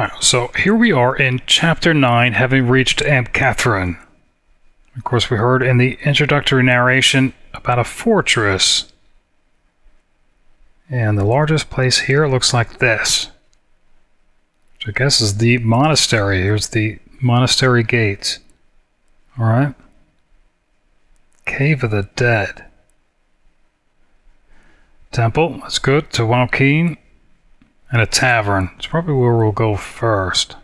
Wow, so here we are in Chapter 9, having reached Amkethran. Of course, we heard in the introductory narration about a fortress. And the largest place here looks like this, which I guess is the monastery. Here's the monastery gates. Alright. Cave of the Dead. Temple, that's good, to Waukeen. And a tavern. It's probably where we'll go first.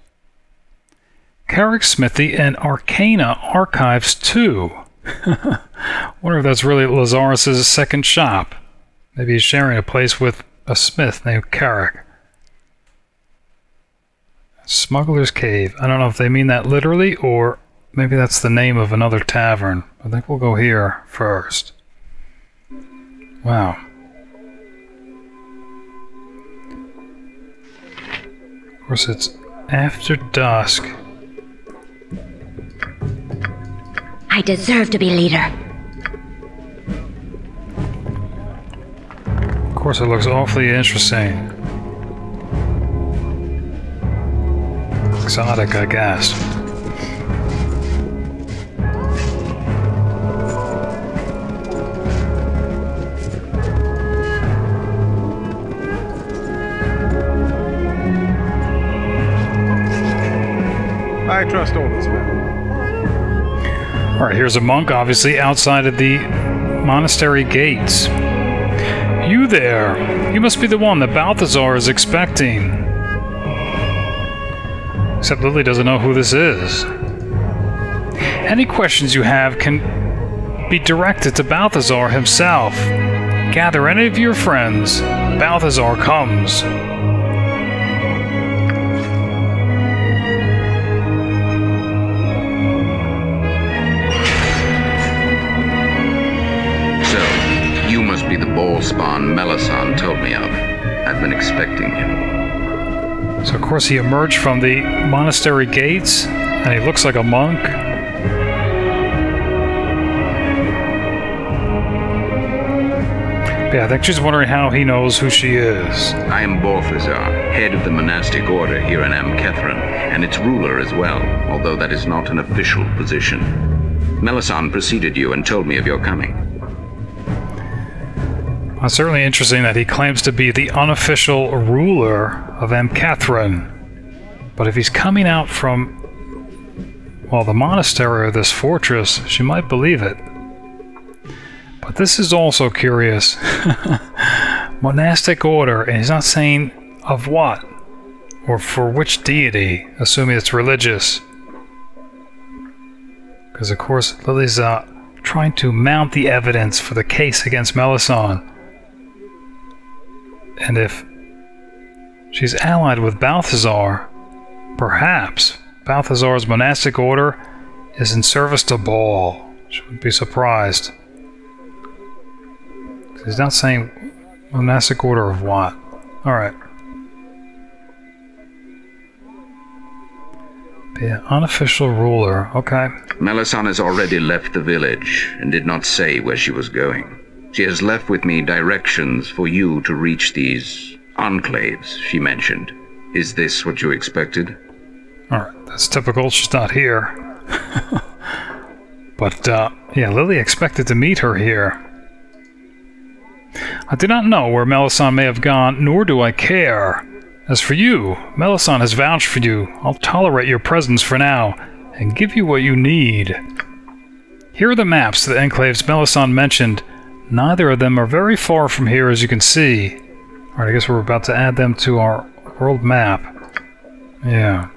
Carrick Smithy and Arcana Archives 2. Wonder if that's really Lazarus' second shop. Maybe he's sharing a place with a smith named Carrick. Smuggler's Cave. I don't know if they mean that literally or maybe that's the name of another tavern. I think we'll go here first. Wow. Of course, it's after dusk. I deserve to be leader. Of course, it looks awfully interesting. Exotic, I guess. I trust all this well. All right, here's a monk, obviously, outside of the monastery gates. You there! You must be the one that Balthazar is expecting. Except Lily doesn't know who this is. Any questions you have can be directed to Balthazar himself. Gather any of your friends. Balthazar comes. Spawn Melissan told me of. I've been expecting him. So, of course, he emerged from the monastery gates, and he looks like a monk. Yeah, I think she's wondering how he knows who she is. I am Balthazar, head of the monastic order here in Amkethran, and its ruler as well, although that is not an official position. Melissan preceded you and told me of your coming. It's certainly interesting that he claims to be the unofficial ruler of Amkethran. But if he's coming out from, well, the monastery or this fortress, she might believe it. But this is also curious. Monastic order, and he's not saying of what, or for which deity, assuming it's religious. Because, of course, Lily's trying to mount the evidence for the case against Melisande. And if she's allied with Balthazar, perhaps Balthazar's monastic order is in service to Baal. She wouldn't be surprised. He's not saying monastic order of what. Alright. Be an unofficial ruler. Okay. Melisande has already left the village and did not say where she was going. She has left with me directions for you to reach these enclaves she mentioned. Is this what you expected? Alright, that's typical. She's not here. But, yeah, Lily expected to meet her here. I do not know where Melisande may have gone, nor do I care. As for you, Melisande has vouched for you. I'll tolerate your presence for now, and give you what you need. Here are the maps to the enclaves Melisande mentioned. Neither of them are very far from here, as you can see. Alright, I guess we're about to add them to our world map. Yeah.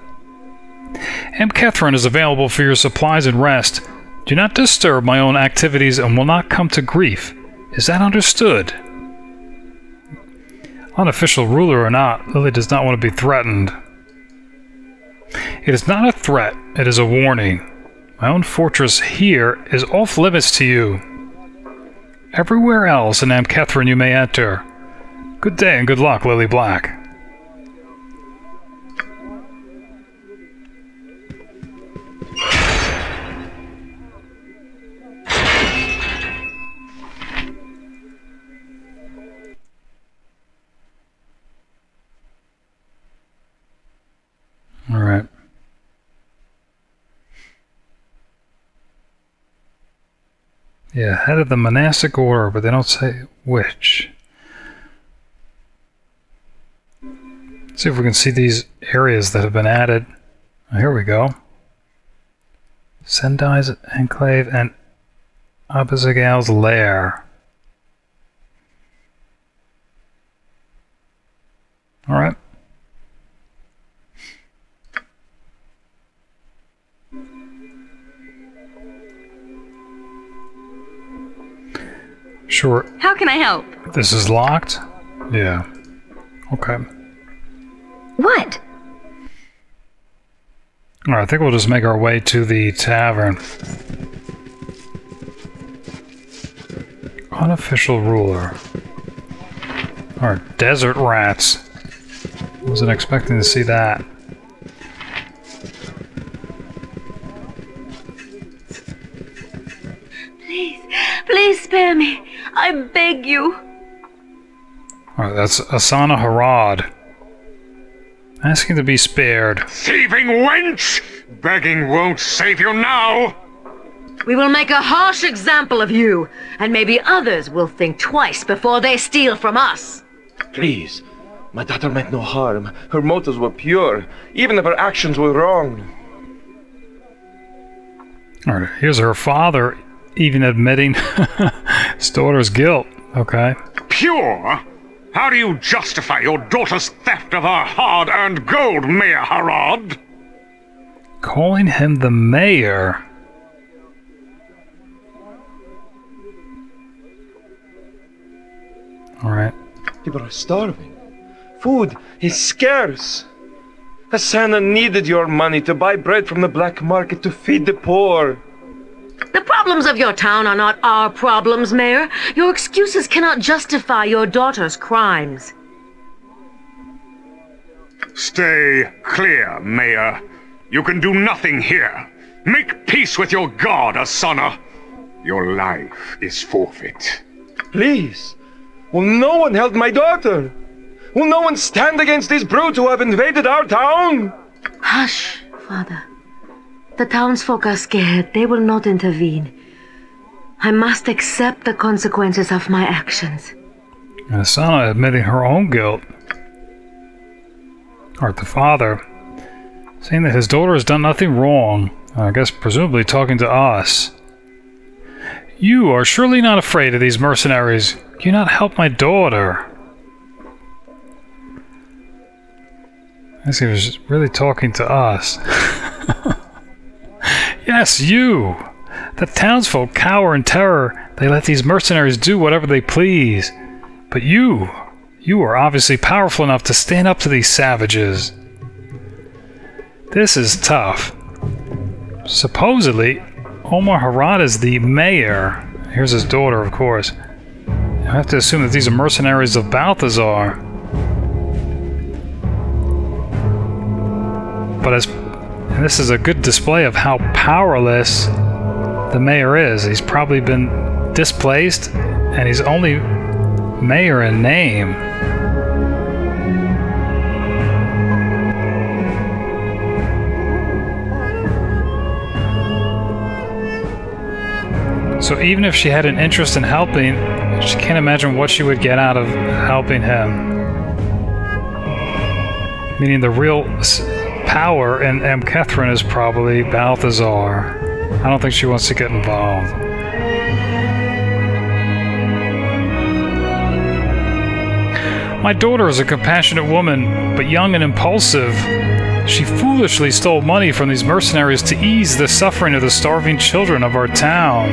Amkethran is available for your supplies and rest. Do not disturb my own activities and will not come to grief. Is that understood? Unofficial ruler or not, Lily does not want to be threatened. It is not a threat, it is a warning. My own fortress here is off limits to you. Everywhere else in Amkethran you may enter. Good day and good luck, Lily Black. Yeah, head of the monastic order, but they don't say which. Let's see if we can see these areas that have been added. Oh, here we go. Sendai's Enclave and Abisigal's Lair. Alright. Sure. How can I help? This is locked? Yeah. Okay. What? Alright, I think we'll just make our way to the tavern. Unofficial ruler. Alright, desert rats. Wasn't expecting to see that. Please, please spare me. I beg you. Alright, that's Asana Haraad. Asking to be spared. Thieving wench! Begging won't save you now! We will make a harsh example of you, and maybe others will think twice before they steal from us. Please. My daughter meant no harm. Her motives were pure, even if her actions were wrong. All right, here's her father even admitting his daughter's guilt. Okay. Pure? How do you justify your daughter's theft of her hard-earned gold, Mayor Haraad? Calling him the mayor? All right. People are starving. Food is scarce. Asana needed your money to buy bread from the black market to feed the poor. The problems of your town are not our problems, Mayor. Your excuses cannot justify your daughter's crimes. Stay clear, Mayor. You can do nothing here. Make peace with your god, Asana. Your life is forfeit. Please. Will no one help my daughter? Will no one stand against these brutes who have invaded our town? Hush, Father. The townsfolk are scared. They will not intervene. I must accept the consequences of my actions. And Asana admitting her own guilt. Or the father, saying that his daughter has done nothing wrong. I guess presumably talking to us. You are surely not afraid of these mercenaries. Can you not help my daughter? I guess he was really talking to us. Yes, you! The townsfolk cower in terror. They let these mercenaries do whatever they please. But you are obviously powerful enough to stand up to these savages. This is tough. Supposedly, Omar Haraad is the mayor. Here's his daughter, of course. I have to assume that these are mercenaries of Balthazar. But and this is a good display of how powerless the mayor is. He's probably been displaced, and he's only mayor in name. So even if she had an interest in helping, she can't imagine what she would get out of helping him. Meaning the real power in Amkethran is probably Balthazar. I don't think she wants to get involved. My daughter is a compassionate woman, but young and impulsive. She foolishly stole money from these mercenaries to ease the suffering of the starving children of our town.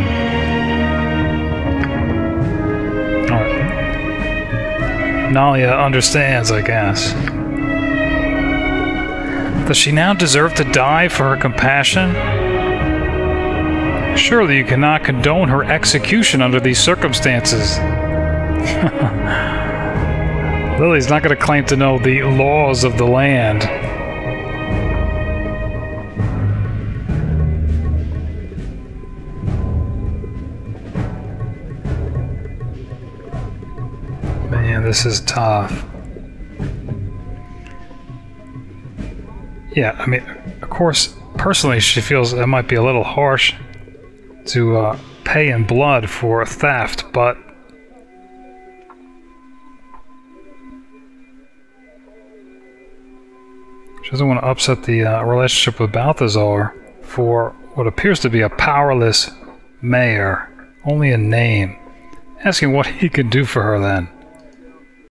All right. Nalia understands, I guess. Does she now deserve to die for her compassion? Surely you cannot condone her execution under these circumstances. Lily's not going to claim to know the laws of the land. Man, this is tough. Yeah, I mean, of course, personally, she feels it might be a little harsh to pay in blood for theft, but... she doesn't want to upset the relationship with Balthazar for what appears to be a powerless mayor, only in name. Asking what he could do for her then.